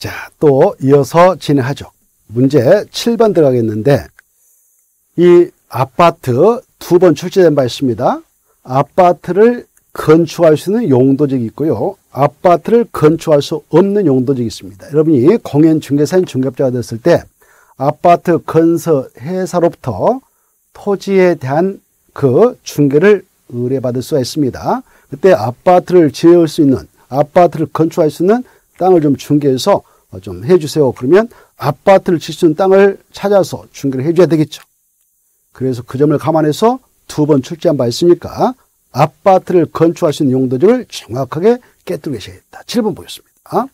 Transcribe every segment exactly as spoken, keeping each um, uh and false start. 자, 또 이어서 진행하죠. 문제 칠 번 들어가겠는데, 이 아파트 두 번 출제된 바 있습니다. 아파트를 건축할 수 있는 용도직이 있고요, 아파트를 건축할 수 없는 용도직이 있습니다. 여러분이 공인중개사인 중개업자가 됐을 때 아파트 건설 회사로부터 토지에 대한 그 중개를 의뢰받을 수가 있습니다. 그때 아파트를 지을 수 있는, 아파트를 건축할 수 있는 땅을 좀 중개해서 좀 해주세요. 그러면 아파트를 질 수 있는 땅을 찾아서 중개를 해줘야 되겠죠. 그래서 그 점을 감안해서 두 번 출제한 바 있으니까 아파트를 건축할 수 있는 용도직을 정확하게 깨뜨려 계셔야겠다. 칠 번 보겠습니다.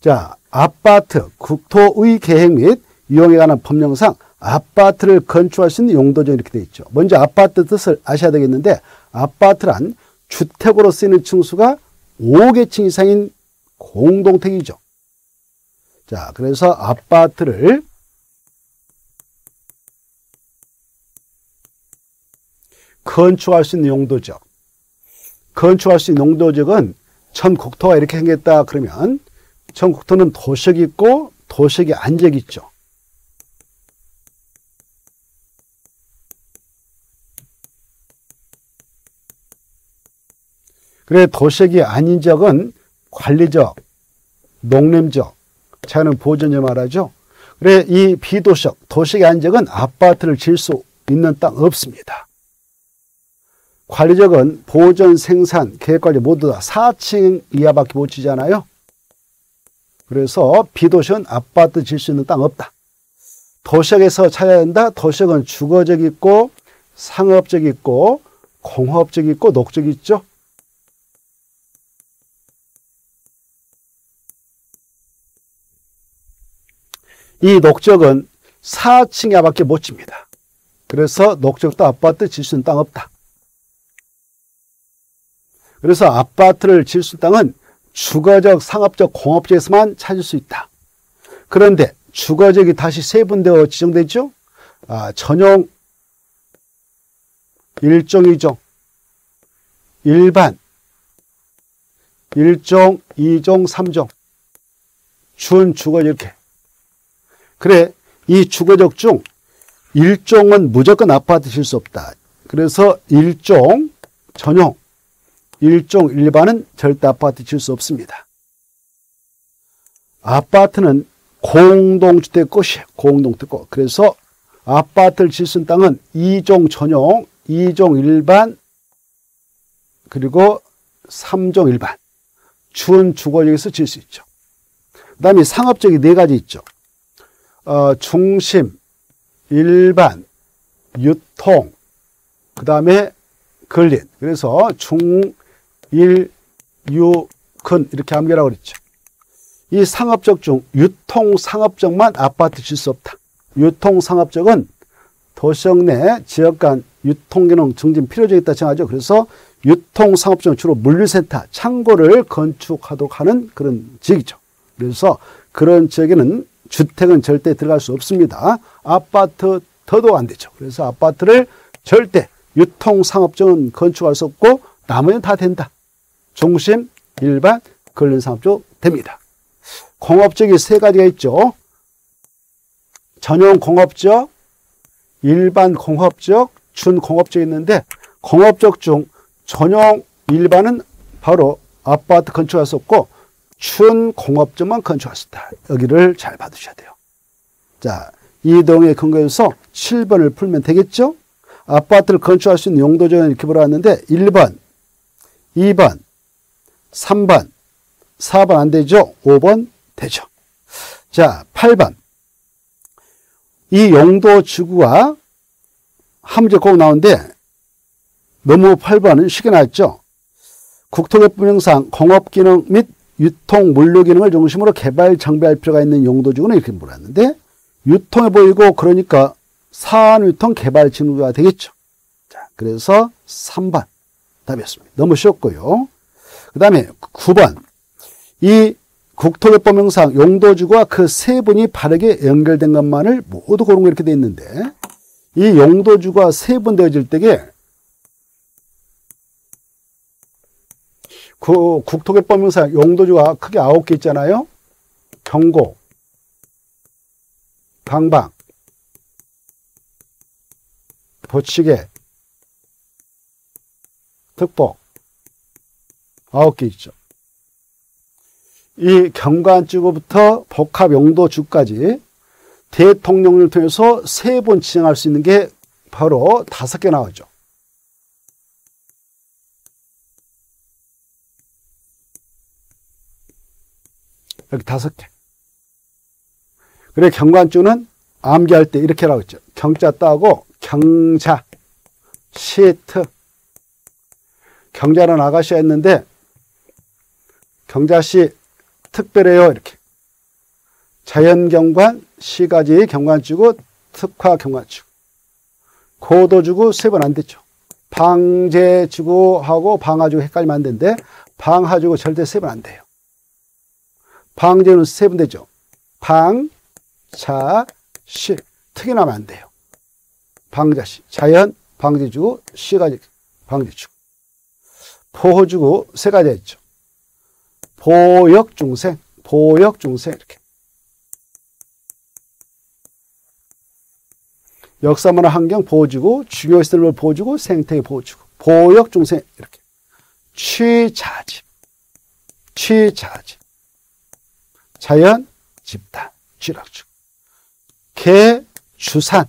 자, 아파트, 국토의 계획 및 이용에 관한 법령상 아파트를 건축할 수 있는 용도직, 이렇게 되어 있죠. 먼저 아파트 뜻을 아셔야 되겠는데, 아파트란 주택으로 쓰이는 층수가 다섯 개 층 이상인 공동택이죠. 자, 그래서 아파트를 건축할 수 있는 용도직. 건축할 수 있는 용도직은 전 국토가 이렇게 생겼다 그러면 전 국토는 도시역이 있고 도시역이 안지역이 있죠. 그래, 도시역이 아닌 지역은 관리적, 농림적, 자연 보존을 말하죠. 그래, 이 비도시역, 도시역이 아닌 지역은 아파트를 지을 수 있는 땅 없습니다. 관리적은 보존, 생산, 계획관리 모두 다 사 층 이하밖에 못 지잖아요. 그래서 비도시는 아파트 질 수 있는 땅 없다. 도시역에서 찾아야 된다. 도시역은 주거적이 있고 상업적이 있고 공업적이 있고 녹적이 있죠. 이 녹적은 사 층 이하밖에 못 집니다. 그래서 녹적도 아파트 질 수 있는 땅 없다. 그래서 아파트를 지을 수 있는 땅은 주거적, 상업적, 공업지에서만 찾을 수 있다. 그런데 주거적이 다시 세분되어 지정되죠. 아, 전용, 일 종, 이 종, 일반, 일 종, 이 종, 삼 종, 준주거 이렇게. 그래, 이 주거적 중 일 종은 무조건 아파트 지을 수 없다. 그래서 일 종, 전용, 일 종 일반은 절대 아파트 지을 수 없습니다. 아파트는 공동주택 것이에요. 공동주택 것. 그래서 아파트를 지을 수 있는 땅은 이 종 전용, 이 종 일반, 그리고 삼 종 일반. 준주거지역에서 지을 수 있죠. 그 다음에 상업적이 네 가지 있죠. 어, 중심, 일반, 유통, 그 다음에 근린. 그래서 중, 일, 유, 근 이렇게 암기라고 그랬죠. 이 상업적 중 유통상업적만 아파트 질 수 없다. 유통상업적은 도시역 내 지역 간 유통기능 증진 필요적이 있다 정하죠. 그래서 유통상업적은 주로 물류센터, 창고를 건축하도록 하는 그런 지역이죠. 그래서 그런 지역에는 주택은 절대 들어갈 수 없습니다. 아파트 더도 안 되죠. 그래서 아파트를 절대 유통상업종은 건축할 수 없고 나머지는 다 된다. 중심, 일반, 근린상업종 됩니다. 공업적이 세 가지가 있죠. 전용 공업적, 일반 공업적, 준 공업적이 있는데, 공업적 중 전용 일반은 바로 아파트 건축할 수 없고 준 공업적만 건축할 수 있다. 여기를 잘 받으셔야 돼요. 자, 이 내용에 근거해서 칠 번을 풀면 되겠죠. 아파트를 건축할 수 있는 용도적은 이렇게 물어봤는데 일 번, 이 번, 삼 번, 사 번 안 되죠. 오 번 되죠. 자, 팔 번. 이 용도 지구와 한 문제 꼭 나오는데 너무 팔 번은 쉽게 나왔죠. 국토교통법령상 공업기능 및 유통물류기능을 중심으로 개발, 정비할 필요가 있는 용도 지구는 이렇게 물어봤는데 유통해 보이고 그러니까 산유통 개발 징후가 되겠죠. 자, 그래서 삼 번 답이었습니다. 너무 쉬웠고요. 그 다음에 구 번. 이 국토교통법령상 용도지구와 그 세 분이 바르게 연결된 것만을 모두 고른 거 이렇게 되어 있는데, 이 용도지구가 세 분 되어질 때에 그 국토교통법령상 용도지구가 크게 아홉 개 있잖아요. 경고, 방방, 보치게, 특보 아홉 개 있죠. 이 경관주부터 복합용도주까지 대통령령을 통해서 세 번 진행할 수 있는 게 바로 다섯 개 나오죠. 여기 다섯 개. 그래, 경관주는 암기할 때 이렇게 하라고 했죠. 경자 따고 경자, 시트. 경자는 아가씨가 있는데 경자시 특별해요. 이렇게. 자연경관, 시가지 경관주고 특화경관주. 고도주고 세 번 안 됐죠. 방제주고하고 방하주고 헷갈리면 안 되는데 방하주고 절대 세 번 안 돼요. 방제는 세 번 되죠. 방, 자, 시. 특이 나면 안 돼요. 방자시. 자연, 방제주고 시가지 방제주고. 보호주고 세 가지 있죠. 보역중생, 보역중생 이렇게. 역사문화 환경 보호주고, 중요시설물 보호주고, 생태계 보호주고, 보역중생 이렇게. 취자집, 취자집, 자연, 집단, 쥐락주고, 개, 주산,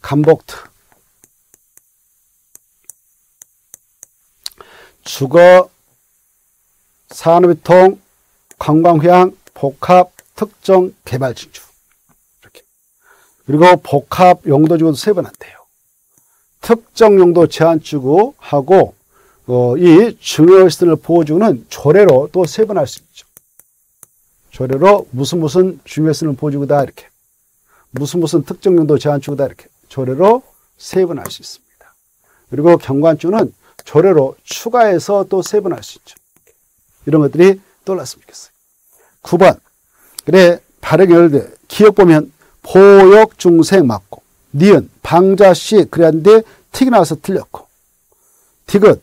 감복트, 주거, 산업유통, 관광휴양, 복합, 특정, 개발진주 이렇게. 그리고 복합 용도주고도 세 번 안 돼요. 특정 용도 제한주고 하고 어, 이 중요시설물 보호주는 조례로 또 세 번 할 수 있죠. 조례로 무슨 무슨 중요시설물 보호주고다 이렇게, 무슨 무슨 특정 용도 제한주고다 이렇게 조례로 세 번 할 수 있습니다. 그리고 경관주는 조례로 추가해서 또 세 번 할 수 있죠. 이런 것들이 떠올랐으면 좋겠어요. 구 번. 그래, 발음 열대. 기억 보면, 보역 중생 맞고, 니은, 방자시, 그래한데, 틱이 나와서 틀렸고, 디귿,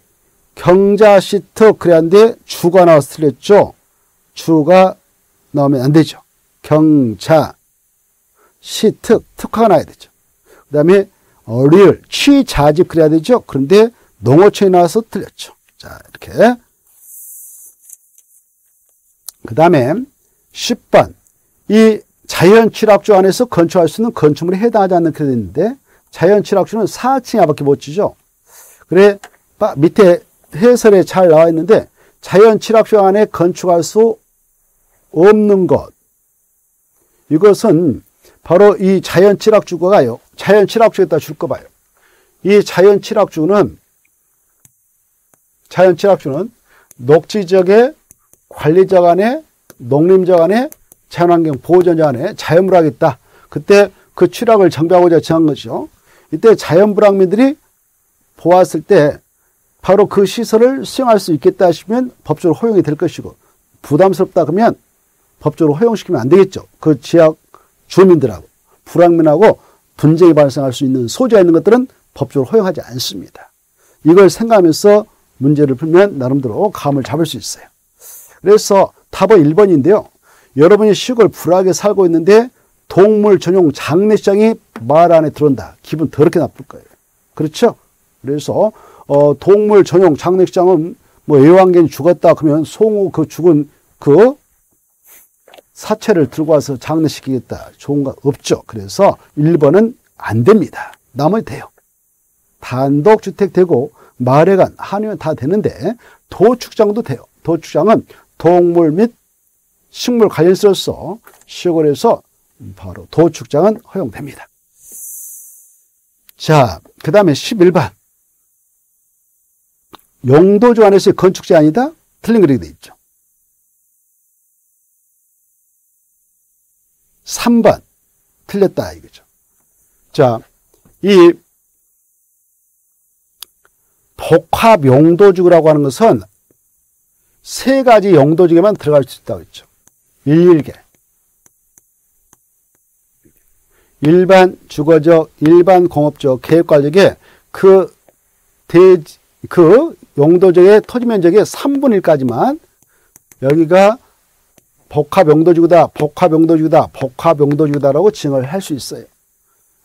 경자시, 특, 그래한데, 주가 나와서 틀렸죠. 주가 나오면 안 되죠. 경자, 시, 특, 특화가 나야 되죠. 그 다음에, 어, 리을, 취, 자집, 그래야 되죠. 그런데, 농어촌이 나와서 틀렸죠. 자, 이렇게. 그 다음에 십 번. 이 자연취락주 안에서 건축할 수 있는 건축물에 해당하지 않는 게 있는데, 자연취락주는 사 층 이하밖에 못 지죠. 그래, 밑에 해설에 잘 나와 있는데, 자연취락주 안에 건축할 수 없는 것. 이것은 바로 이 자연취락주가요. 자연취락주에다 줄 거 봐요. 이 자연취락주는, 자연취락주는 녹지지역의 관리자 간에, 농림자 간에, 자연환경 보호전자 간에 자연불황이 있다. 그때 그 취락을 정비하고자 정한 것이죠. 이때 자연불황민들이 보았을 때 바로 그 시설을 수용할 수 있겠다 하시면 법적으로 허용이 될 것이고, 부담스럽다 그러면 법적으로 허용시키면 안 되겠죠. 그 지역 주민들하고 불황민하고 분쟁이 발생할 수 있는 소지가 있는 것들은 법적으로 허용하지 않습니다. 이걸 생각하면서 문제를 풀면 나름대로 감을 잡을 수 있어요. 그래서 답은 일 번인데요. 여러분이 시골 불하게 살고 있는데 동물 전용 장례식장이 마을 안에 들어온다. 기분 더럽게 나쁠 거예요. 그렇죠? 그래서 어, 동물 전용 장례식장은 뭐 애완견이 죽었다 그러면 송우 그 죽은 그 사체를 들고 와서 장례시키겠다. 좋은 거 없죠. 그래서 일 번은 안 됩니다. 나머지 돼요. 단독주택 되고 마을에 간 한의원 다 되는데 도축장도 돼요. 도축장은 동물 및 식물 관련시로서 시골에서 바로 도축장은 허용됩니다. 자, 그 다음에 십일 번. 용도주 안에서의 건축 제한이다? 틀린 그림이 되어 있죠. 삼 번. 틀렸다 이거죠. 자, 이 복합용도주라고 하는 것은 세 가지 용도지에만 들어갈 수 있다고 했죠. 일일계. 일반 주거적, 일반 공업적, 계획관리적에 그 대, 그 용도적의 토지 면적의 삼분의 일까지만, 여기가 복화명도지구다, 복화명도지구다, 복화명도지구다라고 징을 할 수 있어요.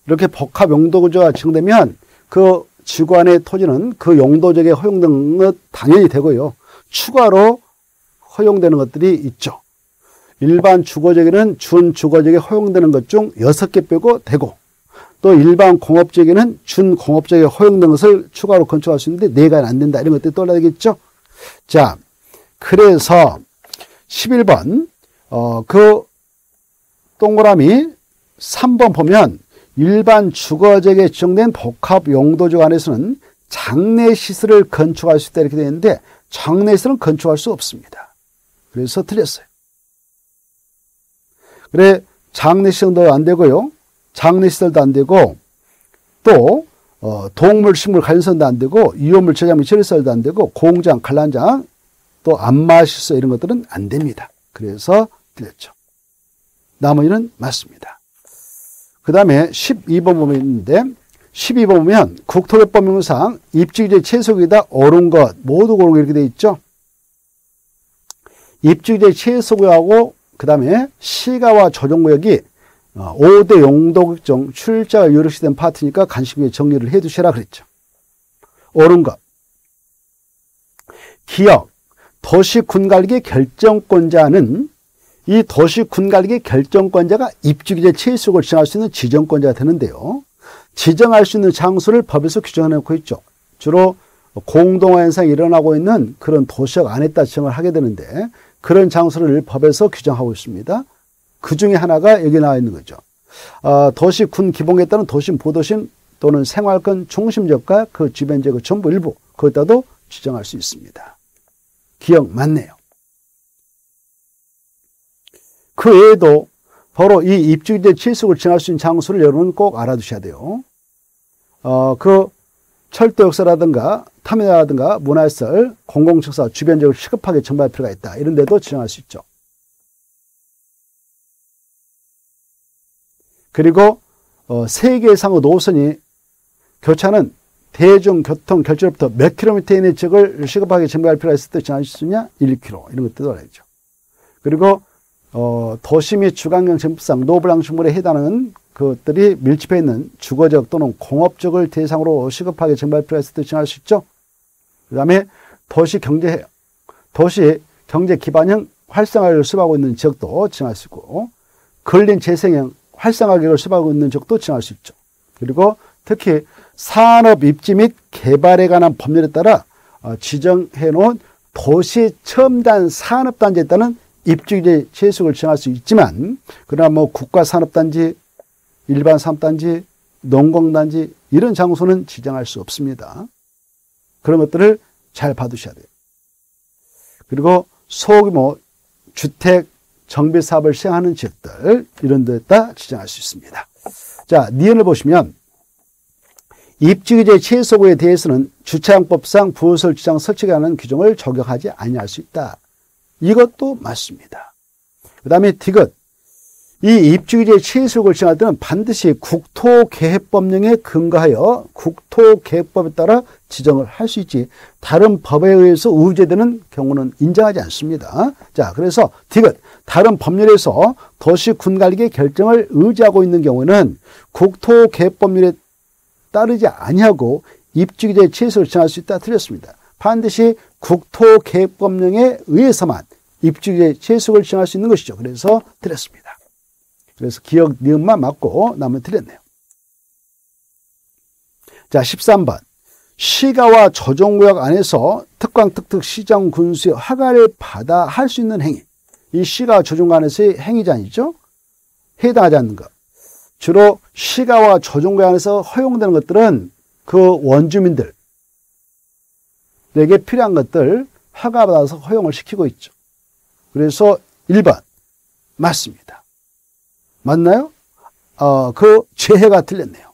이렇게 복화명도지구가 징되면 그 지구 안의 토지는 그 용도적에 허용되는 것 당연히 되고요. 추가로 허용되는 것들이 있죠. 일반 주거지역에는 준주거지역에 허용되는 것 중 여섯 개 빼고 되고, 또 일반 공업지역에는 준공업지역에 허용되는 것을 추가로 건축할 수 있는데 네 개는 안 된다. 이런 것들이 떠올라야겠죠. 자, 그래서 십일 번 어, 그 동그라미 삼 번 보면 일반 주거지역에 지정된 복합용도지역 안에서는 장례시설을 건축할 수 있다 이렇게 되어 있는데 장례시설은 건축할 수 없습니다. 그래서 틀렸어요. 그래 장례시설도 안 되고요. 장례시설도 안 되고 또 어, 동물, 식물 관련설도 안 되고 유효물체 장비 처리설도 안 되고 공장, 관람장, 또 안마시설 이런 것들은 안 됩니다. 그래서 틀렸죠. 나머지는 맞습니다. 그 다음에 십이 번 보면 있는데 십이 번 보면 국토교법 명령상 입지규제 최소구역이다 옳은 것 모두 고르고 이렇게 되어 있죠. 입지규제 최소구역하고 그 다음에 시가와 조정구역이 오 대 용도구역 중 출자가 유력시된 파트니까 간식구에 정리를 해두시라 그랬죠. 옳은 것. 기억, 도시군관리계 결정권자는 이 도시군관리계 결정권자가 입지규제 최소구역을 지정할 수 있는 지정권자가 되는데요. 지정할 수 있는 장소를 법에서 규정해놓고 있죠. 주로 공동화 현상이 일어나고 있는 그런 도시역 안에다 지정을 하게 되는데 그런 장소를 법에서 규정하고 있습니다. 그 중에 하나가 여기 나와 있는 거죠. 아, 도시 군 기본계에 따른 도심, 보도심 또는 생활권 중심지역과 그 주변 지역의 전부 일부 거기다도 지정할 수 있습니다. 기억 맞네요. 그 외에도 바로 이 입지규제 최소구역을 지정할 수 있는 장소를 여러분 꼭 알아두셔야 돼요. 어, 그 철도역사라든가 터미널이라든가 문화시설, 공공시설 주변 지역을 시급하게 정비할 필요가 있다. 이런 데도 지정할 수 있죠. 그리고 어, 세 개의 상호 노선이 교차는 대중교통 결제로부터 몇 킬로미터 이내 지역을 시급하게 정비할 필요가 있을 때 지정할 수 있냐? 일 킬로미터 이런 것도 알아야죠. 그리고 어, 도시 및 주간경 전법상 노블랑식물에 해당하는 그것들이 밀집해 있는 주거적 또는 공업적을 대상으로 시급하게 정비할 필요가 있을 때 지정할 수 있죠. 그 다음에 도시경제, 도시경제기반형 활성화를 수립하고 있는 지역도 지정할 수 있고, 근린 재생형 활성화계획을 수립하고 있는 지역도 지정할 수 있죠. 그리고 특히 산업 입지 및 개발에 관한 법률에 따라 지정해놓은 도시 첨단 산업단지에 따른 입지규제 최소구역을 지정할 수 있지만, 그러나 뭐 국가산업단지, 일반 산업단지, 농공단지 이런 장소는 지정할 수 없습니다. 그런 것들을 잘 봐두셔야 돼요. 그리고 소규모 주택 정비 사업을 시행하는 지역들 이런 데다 지정할 수 있습니다. 자, 니은을 보시면 입지규제 최소구역에 대해서는 주차양법상 부설 지장 설치에 관한 규정을 적용하지 아니할 수 있다. 이것도 맞습니다. 그 다음에 디귿, 이 입지규제 최소구역을 지정할 때는 반드시 국토계획법령에 근거하여 국토계획법에 따라 지정을 할 수 있지 다른 법에 의해서 우회되는 경우는 인정하지 않습니다. 자, 그래서 디귿, 다른 법률에서 도시군관리계 결정을 의지하고 있는 경우는 국토계획법률에 따르지 아니하고 입지규제 최소를 지정할 수 있다. 틀렸습니다. 반드시 국토계획법령에 의해서만 입지규제 최소를 지정할 수 있는 것이죠. 그래서 틀렸습니다. 그래서 기억 니은만 맞고 남은 틀렸네요. 자, 십삼 번. 시가와 조정구역 안에서 특강, 특특, 시장, 군수의 허가를 받아 할 수 있는 행위. 이 시가, 조정구역 안에서의 행위잖아요. 해당하지 않는 것. 주로 시가와 조정구역 안에서 허용되는 것들은 그 원주민들에게 필요한 것들 허가받아서 허용을 시키고 있죠. 그래서 일 번. 맞습니다. 맞나요? 어, 그 재해가 틀렸네요.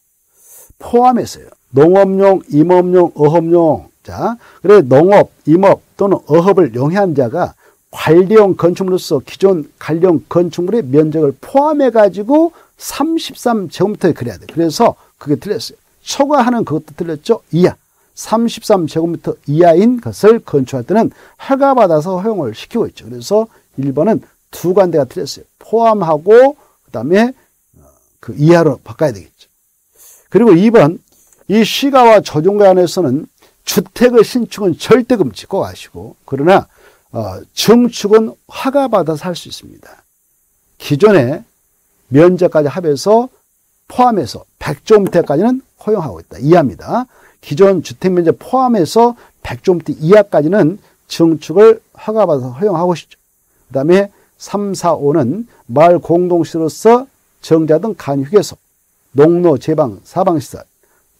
포함해서요. 농업용, 임업용, 어업용. 자, 그래 농업, 임업 또는 어업을 영위한 자가 관리용 건축물로서 기존 관리용 건축물의 면적을 포함해가지고 삼십삼 제곱미터에 그려야 돼요. 그래서 그게 틀렸어요. 초과하는 그것도 틀렸죠. 이하. 삼십삼 제곱미터 이하인 것을 건축할 때는 허가받아서 허용을 시키고 있죠. 그래서 일 번은 두 간대가 틀렸어요. 포함하고 그다음에 그 이하로 바꿔야 되겠죠. 그리고 이 번, 이 시가와 조정과 안에서는 주택의 신축은 절대 금지, 꼭 아시고, 그러나 어, 증축은 허가받아서 할 수 있습니다. 기존에 면적까지 합해서 포함해서 백 제곱미터까지는 허용하고 있다. 이하입니다. 기존 주택 면적 포함해서 백 제곱미터 이하까지는 증축을 허가받아서 허용하고 있죠. 그 다음에 삼, 사, 오는 마을 공동시로서 정자 등 간이 휴게소, 농로, 제방, 사방시설,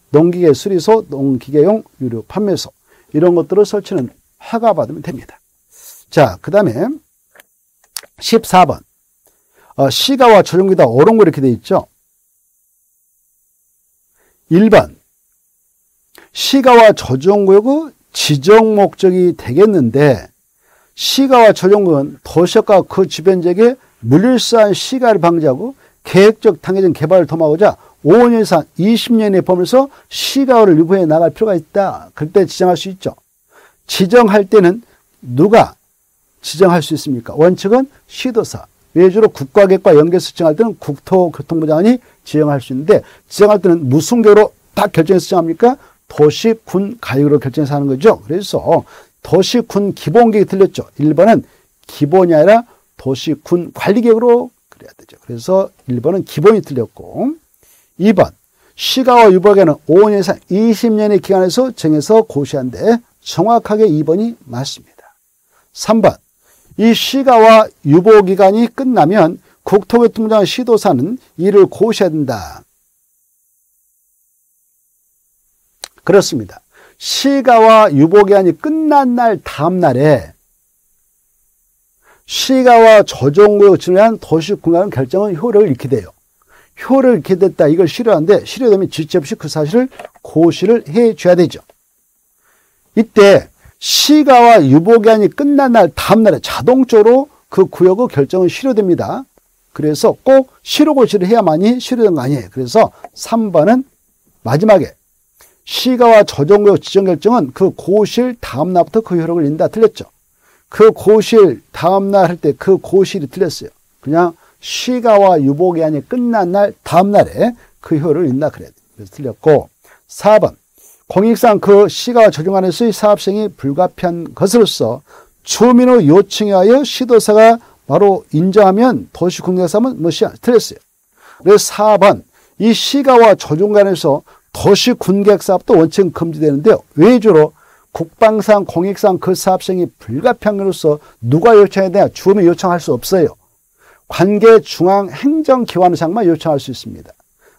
농기계 수리소, 농기계용 유료 판매소, 이런 것들을 설치는 허가받으면 됩니다. 자, 그 다음에 십사 번. 어, 시가와 조정구에 다 오롱구 이렇게 되어 있죠. 일 번. 시가와 조정구역의 지정 목적이 되겠는데, 시가와 조정구역은 도시역과 그 주변 지역에 물리사한 시가를 방지하고 계획적 단계적 개발을 도모하고자 오 년 이상 이십 년에 범해서 시가를 유보해 나갈 필요가 있다. 그때 지정할 수 있죠. 지정할 때는 누가 지정할 수 있습니까? 원칙은 시도사, 외주로 국가계획과 연계해서 지정할 때는 국토교통부 장관이 지정할 수 있는데, 지정할 때는 무슨 교로 딱 결정해서 지정합니까? 도시, 군, 가역으로 결정해서 하는 거죠. 그래서 도시, 군 기본계획이 틀렸죠. 일 번은 기본이 아니라 도시, 군 관리계획으로 그래야 되죠. 그래서 일 번은 기본이 틀렸고, 이 번 시가와 유보에는 오 년 이상 이십 년의 기간에서 정해서 고시한데 정확하게 이 번이 맞습니다. 삼 번 이 시가와 유보기간이 끝나면 국토교통부장 시도사는 이를 고시해야 된다. 그렇습니다. 시가와 유보기한이 끝난 날 다음 날에 시가와 조정구역 지정한 도시공간 결정은 효력을 잃게 돼요. 효력을 잃게 됐다. 이걸 실효하는데, 실효되면 지체 없이 그 사실을 고시를 해줘야 되죠. 이때 시가와 유보기한이 끝난 날 다음 날에 자동적으로 그 구역의 결정은 실효됩니다. 그래서 꼭 실효고시를 해야만이 실효된 거 아니에요. 그래서 삼 번은 마지막에 시가와 조정구역 지정 결정은 그 고시일 다음 날부터 그 효력을 잃는다. 틀렸죠. 그 고시일 다음 날 할 때 그 고시일이 틀렸어요. 그냥 시가와 유보기한이 끝난 날 다음 날에 그 효력을 잃는다. 그래야 돼요. 그래서 틀렸고, 사 번 공익상 그 시가와 조정 안에서의 사업시행이 불가피한 것으로서 주민의 요청에 하여 시도사가 바로 인정하면 도시공사업은 무시 틀렸어요. 그래서 사 번 이 시가와 조정 간에서 도시군계획사업도 원칙은 금지되는데요. 외주로 국방상 공익상 그 사업시행이 불가피한 것으로서 누가 요청해야 되냐? 주민이 요청할 수 없어요. 관계중앙행정기관의장만 요청할 수 있습니다.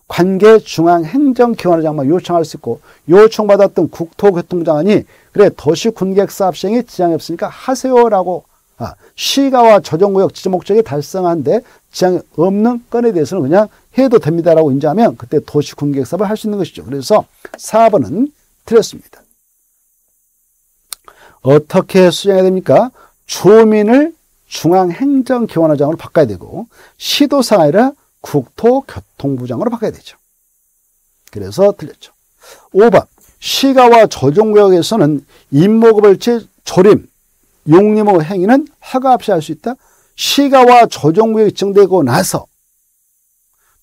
관계중앙행정기관의장만 요청할 수 있고, 요청받았던 국토교통부장관이 그래 도시군계획사업시행에 지장이 없으니까 하세요라고, 아, 시가와 조정구역 지정 목적이 달성하는데 지장이 없는 건에 대해서는 그냥 해도 됩니다라고 인정하면 그때 도시군계획사업을 할 수 있는 것이죠. 그래서 사 번은 틀렸습니다. 어떻게 수정해야 됩니까? 주민을 중앙행정기관의장으로 바꿔야 되고, 시도사가 아니라 국토교통부장으로 바꿔야 되죠. 그래서 틀렸죠. 오 번 시가와 조정구역에서는 임목업을치 조림, 용림의 행위는 허가 없이 할 수 있다. 시가와 조정구역이 지정되고 나서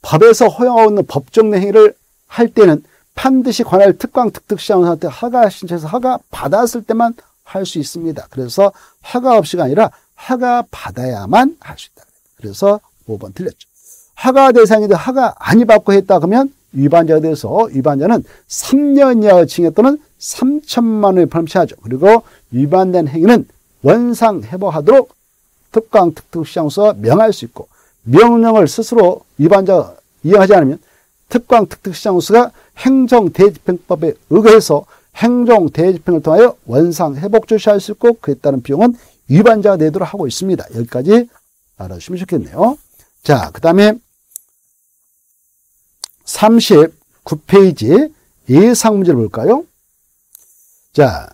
법에서 허용하고 있는 법정 내 행위를 할 때는 반드시 관할 특강 특특시장한테 허가 신청해서 허가 받았을 때만 할 수 있습니다. 그래서 허가 없이가 아니라 허가 받아야만 할 수 있다. 그래서 오 번 틀렸죠. 허가 대상인데 허가 아니 받고 했다 그러면 위반자가 돼서 위반자는 삼 년 이하의 징역 또는 삼천만 원의 벌금 처하죠. 그리고 위반된 행위는 원상 회복하도록 특강 특특시장소가 명할 수 있고, 명령을 스스로 위반자가 이행하지 않으면 특강 특특시장소가 행정대집행법에 의거해서 행정대집행을 통하여 원상 회복 조치할 수 있고, 그에 따른 비용은 위반자가 내도록 하고 있습니다. 여기까지 알아주시면 좋겠네요. 자, 그 다음에 삼십구 페이지 예상 문제를 볼까요? 자,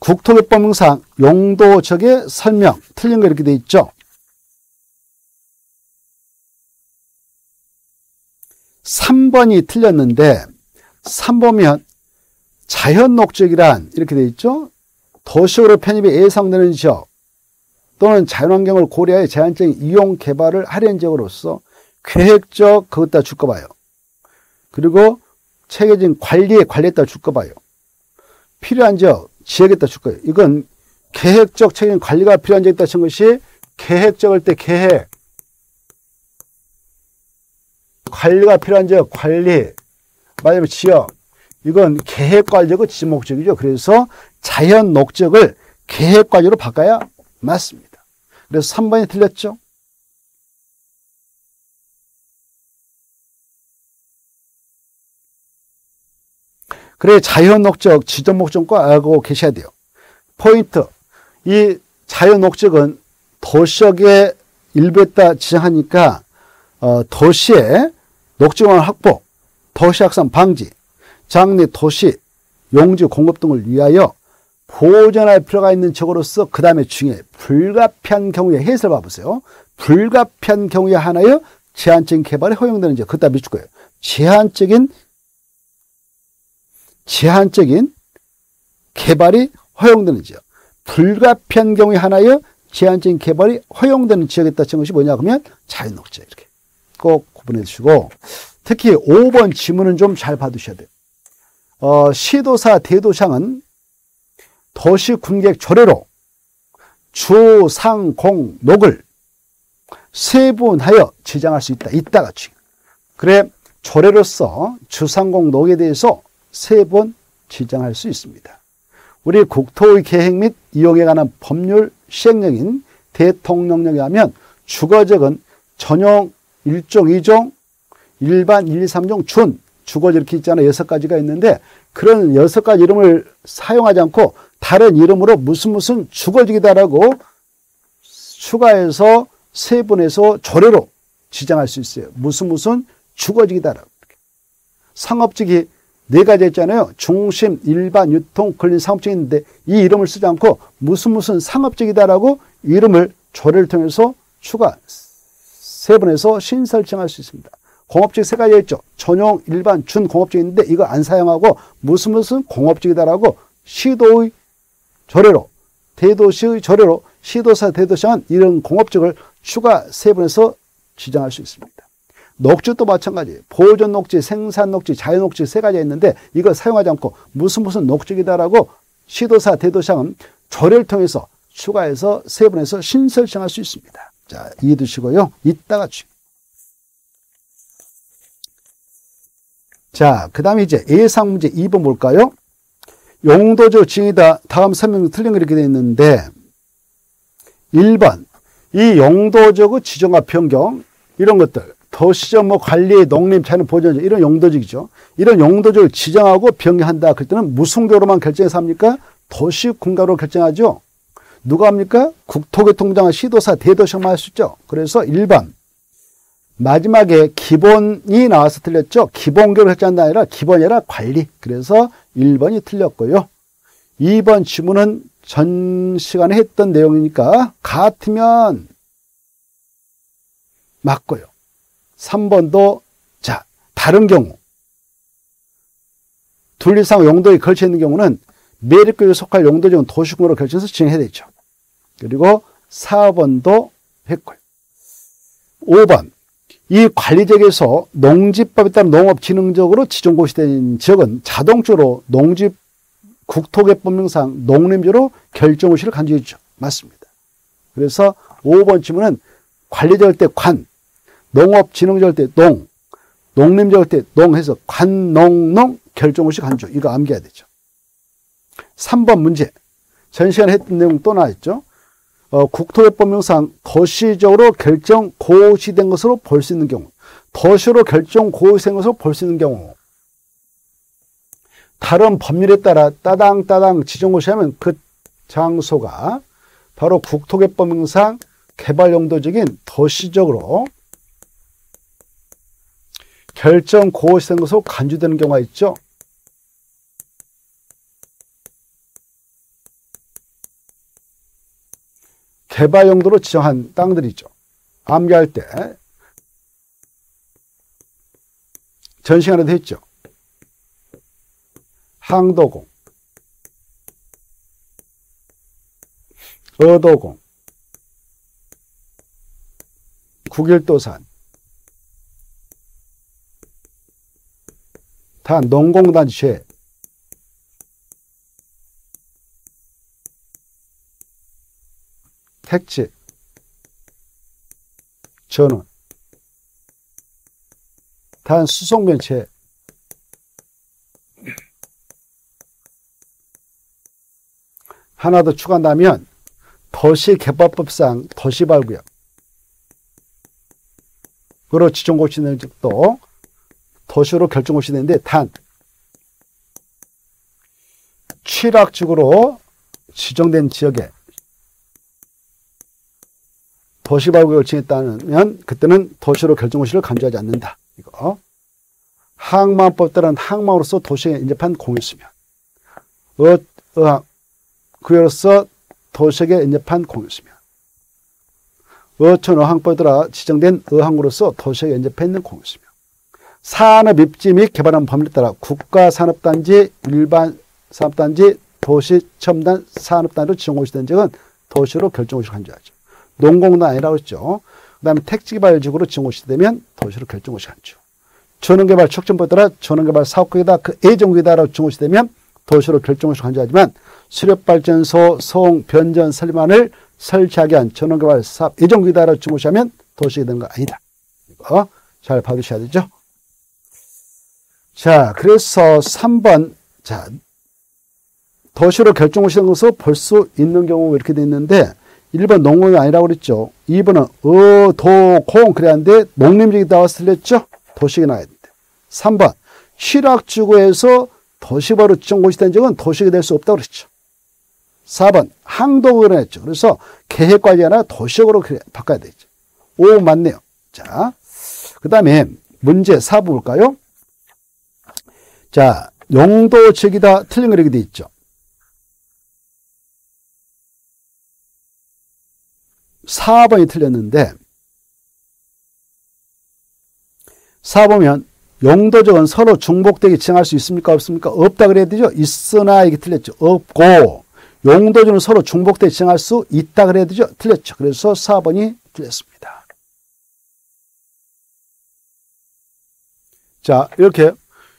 국토교통법상 용도적의 설명 틀린 거 이렇게 돼 있죠. 삼 번이 틀렸는데, 삼 번이면 자연녹지역이란 이렇게 돼 있죠. 도시로 편입이 예상되는 지역, 또는 자연환경을 고려해 제한적인 이용 개발을 할애적으로서 계획적 그것 다 줄거 봐요. 그리고 체계적인 관리에 관리했다 줄거 봐요. 필요한 지역 지역에다 줄 거예요. 이건 계획적 책임 관리가 필요한 지역에 따친 것이 계획적일 때 계획, 관리가 필요한 지역 관리, 만약에 지역 이건 계획 관리고 지목적이죠. 그래서 자연 목적을 계획 관리로 바꿔야 맞습니다. 그래서 삼 번이 틀렸죠. 그래 자연 목적, 지정 목적 꼭 알고 계셔야 돼요. 포인트. 이 자연 목적은 도시역의 일부에다 지정하니까 어, 도시의 녹지공원 확보, 도시 확산 방지, 장래 도시, 용지 공급 등을 위하여 보존할 필요가 있는 적으로서 그 다음에 중에 불가피한 경우에 해설 봐보세요. 불가피한 경우에 하나여 제한적인 개발에 허용되는 지 그다 밑줄 거예요. 제한적인 제한적인 개발이 허용되는 지역, 불가피한 경우에 하나여 제한적인 개발이 허용되는 지역에 따른 것이 뭐냐 그러면 자연녹지 이렇게 꼭 구분해 주시고, 특히 오 번 지문은 좀 잘 봐두셔야 돼요. 어, 시도사 대도상은 도시 군객 조례로 주, 상, 공, 녹을 세분하여 지정할 수 있다. 있다가 중요. 그래 조례로서 주, 상, 공, 녹에 대해서 세 번 지정할 수 있습니다. 우리 국토의 계획 및 이용에 관한 법률 시행령인 대통령령에 하면 주거지역은 전용 일 종, 이 종, 일반 일, 이, 삼 종, 준, 주거지 이렇게 있잖아요. 여섯 가지가 있는데 그런 여섯 가지 이름을 사용하지 않고 다른 이름으로 무슨 무슨 주거지이다라고 추가해서 세분해서 조례로 지정할 수 있어요. 무슨 무슨 주거지이다라고. 상업지기 네 가지 있잖아요. 중심, 일반, 유통, 근린, 상업적인데 이 이름을 쓰지 않고 무슨 무슨 상업적이다라고 이름을 조례를 통해서 추가 세분해서 신설정할 수 있습니다. 공업적 세 가지가 있죠. 전용, 일반, 준, 공업적인데 이거 안 사용하고 무슨 무슨 공업적이다라고 시도의 조례로, 대도시의 조례로 시도사 대도시한 이런 공업적을 추가 세분해서 지정할 수 있습니다. 녹지도 마찬가지. 보존 녹지, 생산 녹지, 자연 녹지 세 가지가 있는데 이걸 사용하지 않고 무슨 무슨 녹지이다라고 시도사, 대도시장은 조례를 통해서 추가해서 세분해서 신설정할 수 있습니다. 자, 이해 두시고요. 이따가 주. 자, 그 다음에 이제 예상 문제 이 번 볼까요? 용도적 지형이다. 다음 설명 틀린 거 이렇게 되어 있는데 일 번. 이 용도적의 지정과 변경 이런 것들. 도시적, 뭐 관리, 농림, 자연 보존 이런 용도적이죠. 이런 용도적을 지정하고 변경한다. 그럴 때는 무슨 경로만 결정해서 합니까? 도시 공간으로 결정하죠. 누가 합니까? 국토교통부장관, 시도사, 대도시만 할 수 있죠. 그래서 일 번 마지막에 기본이 나와서 틀렸죠. 기본계획을 결정한다 아니라 기본이 아니라 관리. 그래서 일 번이 틀렸고요. 이 번 지문은 전 시간에 했던 내용이니까 같으면 맞고요. 삼 번도 자 다른 경우 둘 이상 용도에 걸쳐 있는 경우는 매립구역에 속할 용도적인 도시공으로 결정해서 진행해야 되죠. 그리고 사 번도 했고요. 오 번 이 관리지역에서 농지법에 따른 농업진흥적으로 지정고시된 지역은 자동적으로 농지 국토개법령상 농림지로 결정고시를 간주했죠. 맞습니다. 그래서 오 번 지문은 관리지역일 때 관, 농업진흥지역일 때 농, 농림지역일 때 농 해서 관농농 결정고시 간주 이거 암기해야 되죠. 삼 번 문제 전 시간에 했던 내용 또 나왔죠. 어, 국토개법령상 도시적으로 결정고시된 것으로 볼 수 있는 경우, 도시로 결정고시된 것으로 볼 수 있는 경우, 다른 법률에 따라 따당 따당 지정고시하면 그 장소가 바로 국토개법령상 개발용도적인 도시적으로 결정 고시된 것으로 간주되는 경우가 있죠. 개발 용도로 지정한 땅들이죠. 암기할 때 전 시간에도 했죠. 항도공, 어도공, 국일도산, 다 농공단체, 택지, 전원, 단 수송면체, 하나 더 추가한다면 도시개발법상 도시발구역, 으로 지정고시되는 쪽도 도시로 결정고시되는데, 단 취락지구로 지정된 지역에 도시발구역을 지냈다면 그때는 도시로 결정고시를 간주하지 않는다. 이거 항만법 따른 항만으로서 도시에 인접한 공유수면, 어, 어, 구역으로서 도시에 인접한 공유수면, 어촌 어항법에 따라 지정된 어항으로서 도시에 연접해 있는 공유수면, 산업 입지 및 개발한 범위에 따라 국가산업단지, 일반산업단지, 도시첨단 산업단지로 지정고시된 지역은 도시로 결정고시를 간주하죠. 농공단 아니라고 했죠. 그 다음에 택지개발지구로 지정고시되면 도시로 결정고시 간주. 전원개발 촉진법에 따라 전원개발 사업구역이다, 그 A정구이다라고 지정고시되면 도시로 결정고시 간주하지만, 수력발전소, 송, 변전, 설립안을 설치하게 한 전원개발 사업 예정구이다라고 지정고시하면 도시가 되는 거 아니다. 이거 잘 봐주셔야 되죠. 자, 그래서 삼 번, 자, 도시로 결정고시된 것을 볼 수 있는 경우가 이렇게 돼 있는데, 일 번 농공이 아니라고 그랬죠. 이 번은 어, 도, 공 그래야 하는데 농림지역이 나왔을 때죠. 도시가 나와야 된대. 삼 번 실학지구에서 도시바로 지정고시된 적은 도시가 될 수 없다고 그랬죠. 사 번 항도구역을 했죠. 그래서 계획관리가 아니라 도시역으로 바꿔야 되죠. 오, 맞네요. 자, 그 다음에 문제 사 번 볼까요? 자, 용도지역이다. 틀린 거 이렇게 돼 있죠. 사 번이 틀렸는데, 사 번은 용도적은 서로 중복되게 지정할 수 있습니까? 없습니까? 없다 그래야 되죠. 있으나 이게 틀렸죠. 없고, 용도적은 서로 중복되게 지정할 수 있다 그래야 되죠. 틀렸죠. 그래서 사 번이 틀렸습니다. 자, 이렇게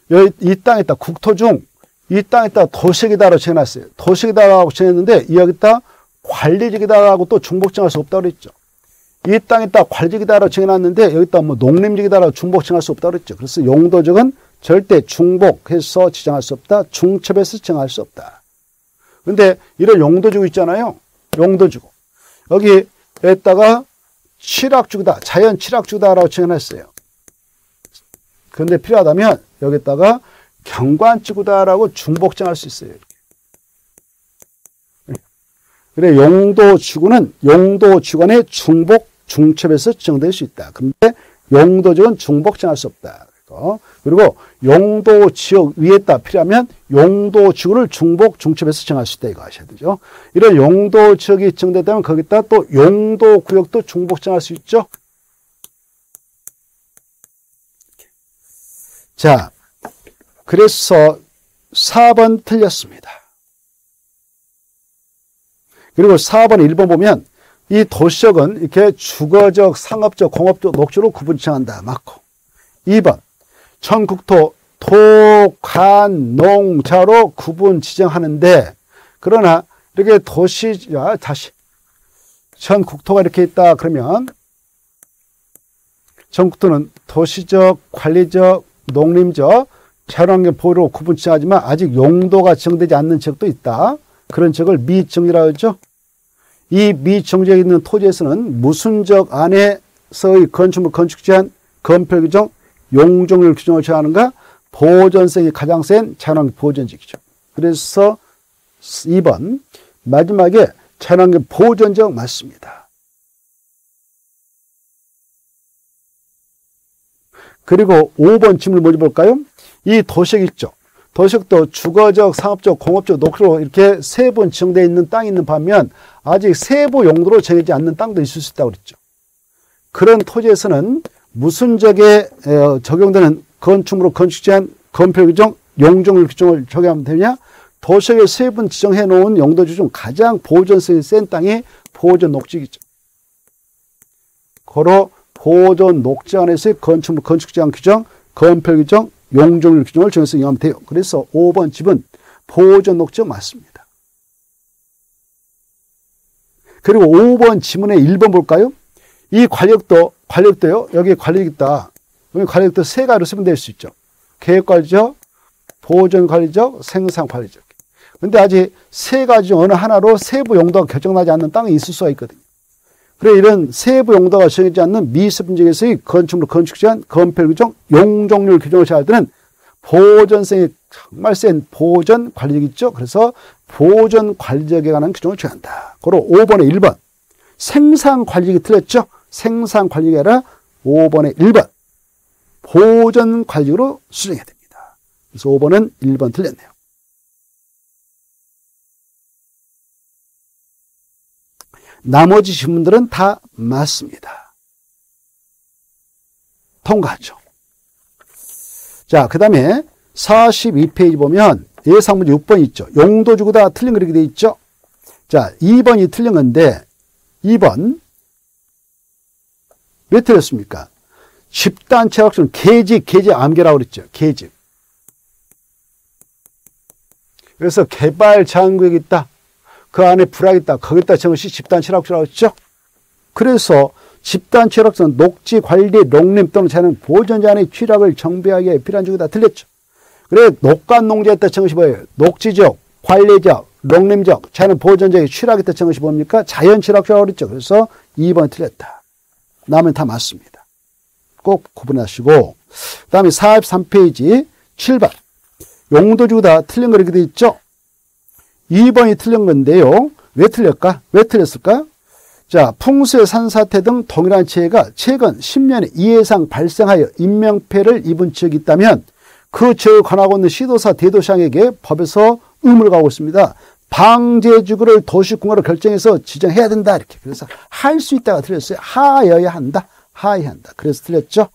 여기 이 땅에다 국토 중 이 땅에다 도시기다로 지어놨어요. 도시기다라고 지어놨는데 여기다 관리지기다라고 또 중복증할 수 없다고 그랬죠. 이 땅에다 관리지기다라고 정해놨는데 여기다 뭐 농림지기다라고 중복증할 수 없다고 그랬죠. 그래서 용도적은 절대 중복해서 지정할 수 없다. 중첩해서 지정할 수 없다. 근데 이런 용도지구 있잖아요. 용도지구. 여기 여기다가 칠학지구다. 자연 칠학지구다라고 정해놨어요. 그런데 필요하다면 여기다가 경관지구다라고 중복증할 수 있어요. 그래, 용도지구는 용도지구간의 중복, 중첩에서 지정될 수 있다. 근데 용도지구는 중복 지정할 수 없다. 그리고 용도지역 위에다 필요하면 용도지구를 중복, 중첩에서 지정할 수 있다. 이거 아셔야 되죠. 이런 용도지역이 지정됐다면 거기다 또 용도구역도 중복 지정할 수 있죠. 자, 그래서 사 번 틀렸습니다. 그리고 사 번, 일 번 보면 이 도시역은 이렇게 주거적, 상업적, 공업적, 녹지로 구분 지정한다. 맞고. 이 번, 전국토 도, 간, 농, 자로 구분 지정하는데, 그러나 이렇게 도시, 아, 다시 전국토가 이렇게 있다 그러면 전국토는 도시적, 관리적, 농림적, 자연환경 보호로 구분 지정하지만 아직 용도가 지정되지 않는 지역도 있다. 그런 지역을 미정지라고 하죠. 이 미정지에 있는 토지에서는 무순적 안에서의 건축물 건축 제한, 건폐율 규정, 용적률 규정을 제한하는가 보존성이 가장 센 자연환경 보존지역이죠. 그래서 이 번 마지막에 자연환경 보존지역 맞습니다. 그리고 오 번 질문 먼저 볼까요? 이 도시역 있죠. 도시역도 주거적, 상업적, 공업적, 녹지로 이렇게 세부 지정되어 있는 땅이 있는 반면 아직 세부 용도로 정해지지 않는 땅도 있을 수 있다고 그랬죠. 그런 토지에서는 무순적에 적용되는 건축물로 건축 제한, 건폐율 규정, 용적률 규정을 적용하면 되냐? 도시역에 세부 지정해 놓은 용도지 중 가장 보존성이 센 땅이 보존 녹지이죠. 고로 보존 녹지 안에서의 건축물 건축재한 규정, 건폐율 규정, 용적률 규정을 정해서 이용하면 돼요. 그래서 오 번 집은 보존 녹지가 맞습니다. 그리고 오 번 지문의 일 번 볼까요? 이 관력도, 관력도요. 여기 관력 있다. 여기 관력도 세 가지로 쓰면 될 수 있죠. 계획관리적, 보존관리적, 생산관리적. 근데 아직 세 가지 중 어느 하나로 세부 용도가 결정나지 않는 땅이 있을 수가 있거든요. 그래 이런 세부 용도가 정해지지 않는 미습지에서의 건축물 건축제한, 건폐율 규정, 용적률 규정을 잘 드는 보존성이 정말 센 보존관리적이 있죠. 그래서 보존관리적에 관한 규정을 정한다. 고로 오 번의 일 번. 생산관리적이 틀렸죠. 생산관리가 아니라 오 번의 일 번. 보존관리적으로 수정해야 됩니다. 그래서 오 번은 일 번 틀렸네요. 나머지 질문들은 다 맞습니다. 통과하죠. 자, 그 다음에 사십이 페이지 보면 예상문제 육 번 있죠. 용도 주고 다 틀린 그렇게 돼 있죠. 자, 이 번이 틀린 건데 이 번 왜 틀렸습니까? 집단체각수는 계직, 계직 암기라고 그랬죠. 계직. 그래서 개발 제한구역이 있다. 그 안에 불악이 있다. 거기다 정한 것이 집단체락수라고 했죠. 그래서 집단체락수는 녹지 관리, 농림 또는 자연 보존 자원의 취락을 정비하기 위해 필요한 지역이 다 틀렸죠. 그래 녹간 농지에 따라 정한 것이 뭐예요? 녹지적, 관리적, 농림적, 자연 보존 자원의 취락에 따라 정한 것이 뭡니까? 자연취락수라고 했죠. 그래서 이 번 틀렸다. 남은 다 맞습니다. 꼭 구분하시고 그 다음에 사십삼 페이지 칠 번 용도지구 다 틀린 거 이렇게 돼 있죠. 이 번이 틀린 건데요. 왜 틀렸까? 왜 틀렸을까? 자, 풍수의 산사태 등 동일한 재해가 최근 십 년에 이해상 발생하여 인명피해를 입은 지역이 있다면 그 지역을 관하고 있는 시도사, 대도시장에게 법에서 의무를 가하고 있습니다. 방제지구를 도시공화로 결정해서 지정해야 된다. 이렇게. 그래서 할 수 있다가 틀렸어요. 하여야 한다. 하여야 한다. 그래서 틀렸죠.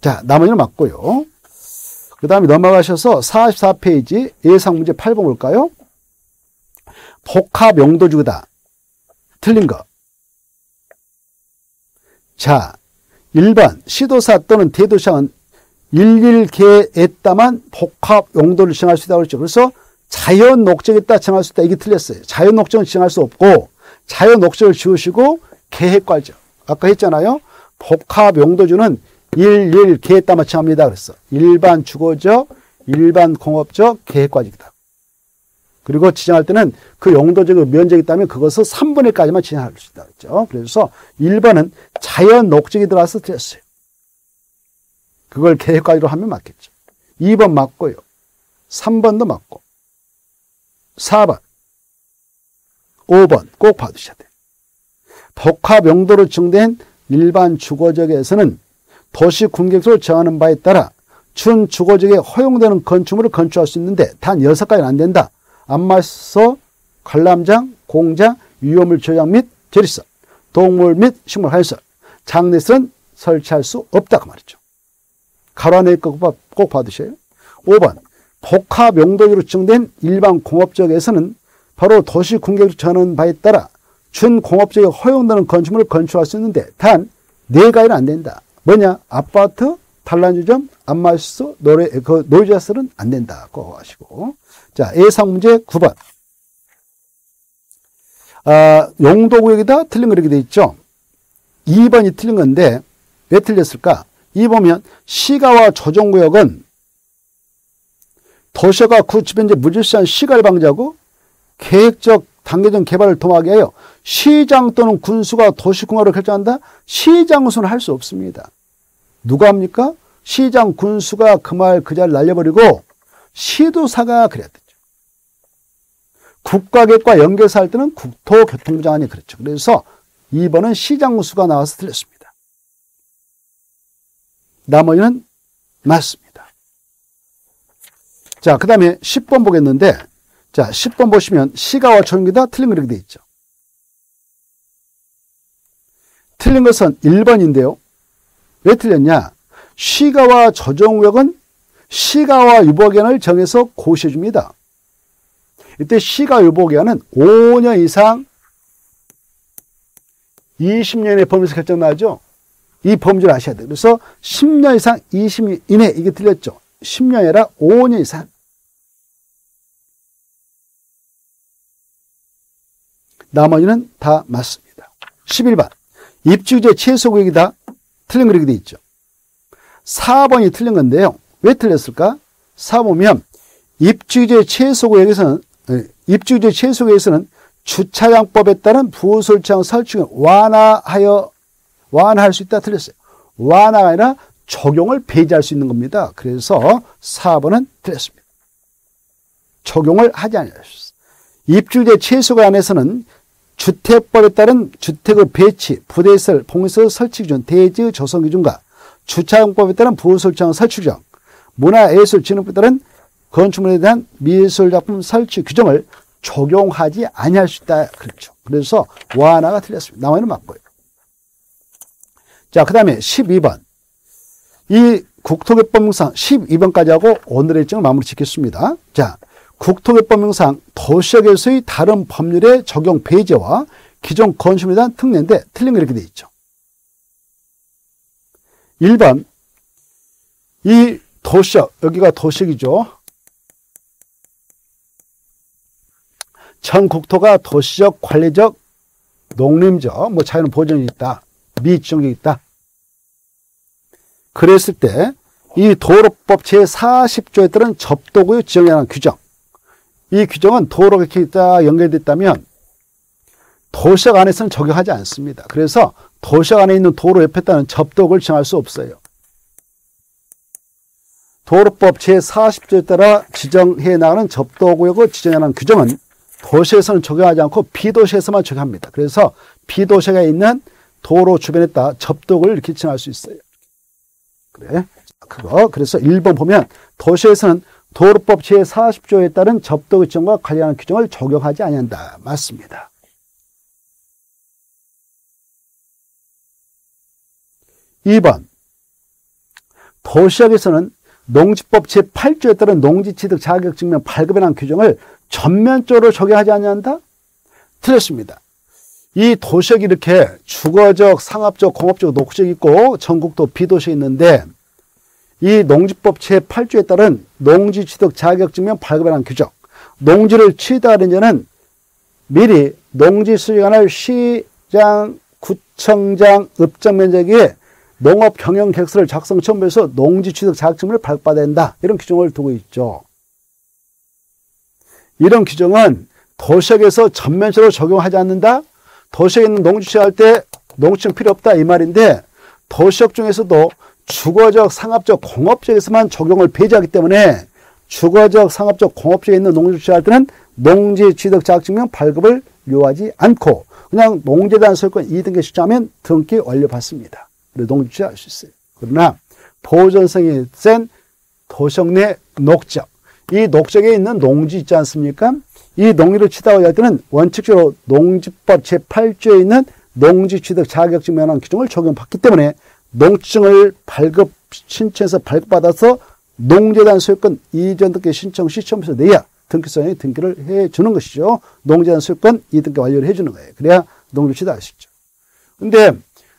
자, 나머지는 맞고요. 그 다음에 넘어가셔서 사십사 페이지 예상문제 팔 번 볼까요? 복합 용도지구다. 틀린 거. 자, 일 번 시도사 또는 대도시장은 일일계획에 따만 복합 용도를 지정할 수 있다고 그랬죠. 그래서 자연 녹지에 따라 지정할 수 있다. 이게 틀렸어요. 자연 녹지는 지정할 수 없고 자연 녹지를 지으시고 계획관리적. 아까 했잖아요. 복합 용도지구는 일일 계획 따 맞춰합니다. 그랬어. 일반 주거적, 일반 공업적, 계획과적이다. 그리고 지정할 때는 그 용도적으로 면적이 있다면 그것을 삼분의 일까지만 지정할 수 있다. 그랬죠. 그래서 일 번은 자연 녹지기 들어와서 틀렸어요. 그걸 계획과적으로 하면 맞겠죠. 이 번 맞고요. 삼 번도 맞고. 사 번. 오 번 꼭 봐두셔야 돼요. 복합 용도로 지정된 일반 주거적에서는 도시 군계획으로 정하는 바에 따라 준 주거지역에 허용되는 건축물을 건축할 수 있는데 단 여섯 가지는 안 된다. 안마소, 관람장, 공장, 유효물 조장 및 재리서, 동물 및 식물 하이설, 장례선 설치할 수 없다. 그 말이죠. 가로 안에 꼭, 꼭 받으셔요. 오 번. 복합 용도지로 지정된 일반 공업지역에서는 바로 도시 군계획으로 정하는 바에 따라 준 공업지역에 허용되는 건축물을 건축할 수 있는데 단 네 가지는 안 된다. 뭐냐? 아파트, 단란주점, 안마시소, 노래, 그, 노이자설은 안 된다. 꼭 아시고. 자, 예상문제 구 번. 아, 용도구역이다? 틀린 거 이렇게 돼 있죠? 이 번이 틀린 건데, 왜 틀렸을까? 이 보면, 시가와 조정구역은 도시가 그 주변에 무질서한 시가를 방지하고 계획적 단계적 개발을 통하게 하여 시장 또는 군수가 도시공화로 결정한다? 시장 군수는 할 수 없습니다. 누가 합니까? 시장 군수가 그 말 그 자리를 날려버리고 시도사가 그래야 되죠. 국가계획과 연계해서 할 때는 국토교통부장관이 그렇죠. 그래서 이 번은 시장 군수가 나와서 틀렸습니다. 나머지는 맞습니다. 자, 그 다음에 십 번 보겠는데 자, 십 번 보시면 시가와 조정기다 틀린 거 이렇게 돼 있죠. 틀린 것은 일 번인데요. 왜 틀렸냐? 시가와 조정구역은 시가와 유보기한을 정해서 고시해 줍니다. 이때 시가 유보기한은 오 년 이상 이십 년의 범위에서 결정나죠. 이 범위를 아셔야 돼요. 그래서 십 년 이상 이십 년 이내, 이게 틀렸죠. 십 년이 아니라 오 년 이상. 나머지는 다 맞습니다. 십일 번. 입주제 최소 구역이다. 틀린 그렇게 돼 있죠. 사 번이 틀린 건데요. 왜 틀렸을까? 사 보면 입주제 최소 구역에서는 입주제 최소 구역에서는 주차장법에 따른 부설치량 설치를 완화하여 완화할 수 있다 틀렸어요. 완화가 아니라 적용을 배제할 수 있는 겁니다. 그래서 사 번은 틀렸습니다. 적용을 하지 않았습니다. 입주제 최소 구역 안에서는 주택법에 따른 주택의 배치, 부대시설, 봉쇄 설치 기준, 대지 조성 기준과 주차용법에 따른 부설치량 설치 규정, 문화예술진흥법에 따른 건축물에 대한 미술작품 설치 규정을 적용하지 아니할 수 있다. 그렇죠. 그래서 완화가 틀렸습니다. 나머지는 맞고요. 자, 그 다음에 십이 번. 이 국토교통법상 십이 번까지 하고 오늘의 일정을 마무리 짓겠습니다. 자, 국토교통법상 도시역에서의 다른 법률의 적용 배제와 기존 건축물에 대한 특례인데 틀린 게 이렇게 되어 있죠. 일 번. 이 도시역, 여기가 도시역이죠. 전 국토가 도시적, 관리적, 농림적, 뭐 자연 보전이 있다, 미지정이 있다. 그랬을 때 이 도로법 제사십 조에 따른 접도구역 지정에 관한 규정. 이 규정은 도로가 이렇게 딱 연결됐다면 도시적 안에서는 적용하지 않습니다. 그래서 도시적 안에 있는 도로 옆에 따른 접도구역을 지정할 수 없어요. 도로법 제사십 조에 따라 지정해 나가는 접도구역을 지정에 관한 규정은 도시에서는 적용하지 않고 비도시에서만 적용합니다. 그래서 비도시가 있는 도로 주변에다 접도를 이렇게 지정할 수 있어요. 그래. 그거. 그래서 일 번 보면 도시에서는 도로법 제사십 조에 따른 접도 지정과 관련한 규정을 적용하지 아니한다. 맞습니다. 이 번. 도시역에서는 농지법 제팔 조에 따른 농지취득 자격증명 발급에 관한 규정을 전면적으로 적용하지 않는다? 틀렸습니다. 이 도시역이 이렇게 주거적, 상업적, 공업적, 녹지역 있고 전국도 비도시에 있는데 이 농지법 제팔 조에 따른 농지 취득 자격증명 발급에 관한 규정, 농지를 취득하는 자는 미리 농지 수익안을 시장, 구청장, 읍장 면적에 농업 경영 계획서를 작성, 첨부해서 농지 취득 자격증명을 발급받아야 한다. 이런 규정을 두고 있죠. 이런 규정은 도시역에서 전면적으로 적용하지 않는다. 도시역에 있는 농지 취득할 때 농지증 필요 없다 이 말인데 도시역 중에서도 주거적, 상업적, 공업지역에서만 적용을 배제하기 때문에 주거적, 상업적, 공업지역에 있는 농지 취득할 때는 농지 취득 자격증명 발급을 요하지 않고 그냥 농재단 소유권 이 등기에 신청하면 등기 완료 받습니다. 그리고 농지 취득할 수 있어요. 그러나 보존성이 센 도시역 내 녹지역 이 녹지역에 있는 농지 있지 않습니까? 이 농지를 취득하고 할 때는 원칙적으로 농지법 제팔 조에 있는 농지 취득 자격증명에 관한 규정을 적용받기 때문에 농증을 발급 신청해서 발급받아서 농재단 소유권 이전 등기 신청 시 첨부해서 내야 등기소장이 등기를 해주는 것이죠. 농재단 소유권 이등기 완료를 해주는 거예요. 그래야 농지를 취득할 수 있죠. 근데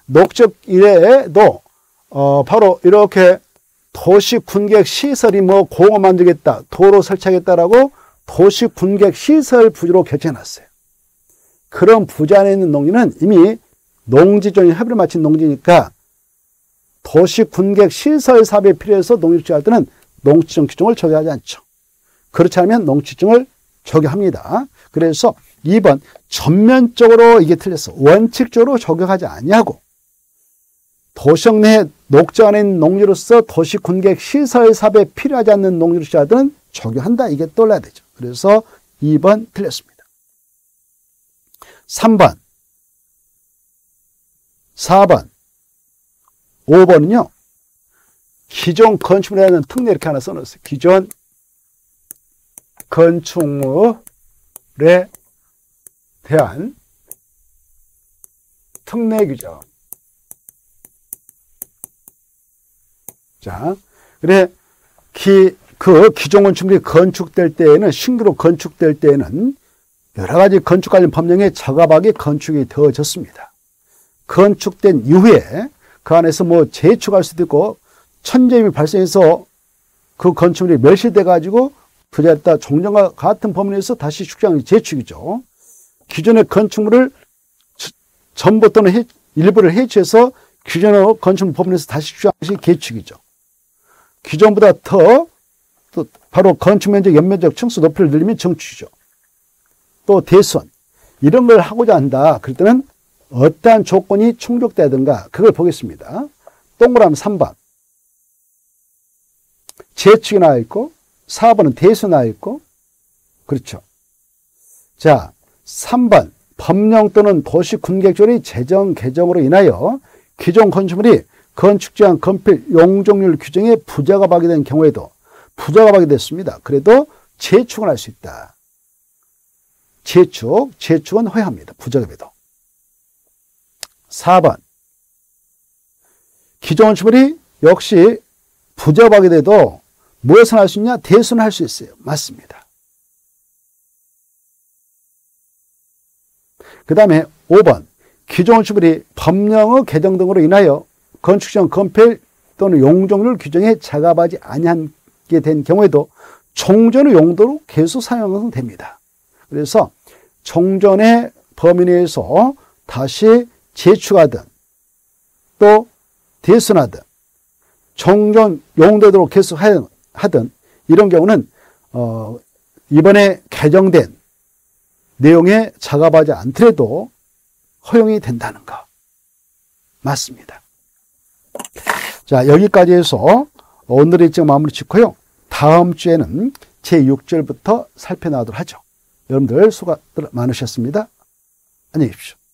녹지역 이외에도 어 바로 이렇게 도시 군객 시설이 뭐 공원 만들겠다, 도로 설치하겠다라고 도시 군객 시설 부지로 결정해놨어요. 그런 부지 안에 있는 농지는 이미 농지조인 협의를 마친 농지니까 도시 군객 시설 사업에 필요해서 농지를 취득할 때는 농지증 규정을 적용하지 않죠. 그렇지 않으면 농지증을 적용합니다. 그래서 이 번 전면적으로 이게 틀렸어. 원칙적으로 적용하지 아니하고 도시역 내 녹지 안에 있는 농지로서 도시 군객 시설 사업에 필요하지 않는 농지를 취득하든 적용한다. 이게 떠올라야 되죠. 그래서 이 번 틀렸습니다. 삼 번, 사 번, 오 번은요. 기존 건축물에 대한 특례 이렇게 하나 써놓으세요. 기존 건축물에 대한 특례 규정. 자, 그래, 기, 그 기존 건축물이 건축될 때에는, 신규로 건축될 때에는 여러 가지 건축 관련 법령의 적합하게 건축이 되어졌습니다. 건축된 이후에 그 안에서 뭐 재축할 수도 있고 천재임이 발생해서 그 건축물이 멸실돼 가지고 그랬다 종전과 같은 범위에서 다시 축장이 재축이죠. 기존의 건축물을 전부 또는 해, 일부를 해체해서 기존의 건축물 범위에서 다시 축장시 개축이죠. 기존보다 더 또 바로 건축면적, 연면적, 층수 높이를 늘리면 정축이죠. 또 대수원 이런 걸 하고자 한다. 그럴 때는 어떠한 조건이 충족되든가 그걸 보겠습니다. 동그라미 삼 번 재축이 나와 있고 사 번은 대수 나와 있고 그렇죠. 자, 삼 번 법령 또는 도시군계획조례의 제정 개정으로 인하여 기존 건축물이 건축지향 건필 용적률 규정에 부작업하게 된 경우에도 부작업하게 됐습니다. 그래도 재축은 할 수 있다. 재축, 재축은 허용합니다. 부작업에도. 사 번 기존 건축물이 역시 부작업하게 돼도 무엇을 할 수 있냐? 대수는 할 수 있어요. 맞습니다. 그 다음에 오 번 기존 건축물이 법령의 개정 등으로 인하여 건축지향 건폐율 또는 용적률 규정에 작업하지 아니하게 된 경우에도 종전의 용도로 계속 사용하면 됩니다. 그래서 종전의 범위 내에서 다시 재축하든 또 대수하든 종전 용도로 계속 하든 이런 경우는 어 이번에 개정된 내용에 작업하지 않더라도 허용이 된다는 거 맞습니다. 자, 여기까지 해서 오늘 일정 마무리 짓고요. 다음 주에는 제육 절부터 살펴나가도록 하죠. 여러분들 수고들 많으셨습니다. 안녕히 계십시오.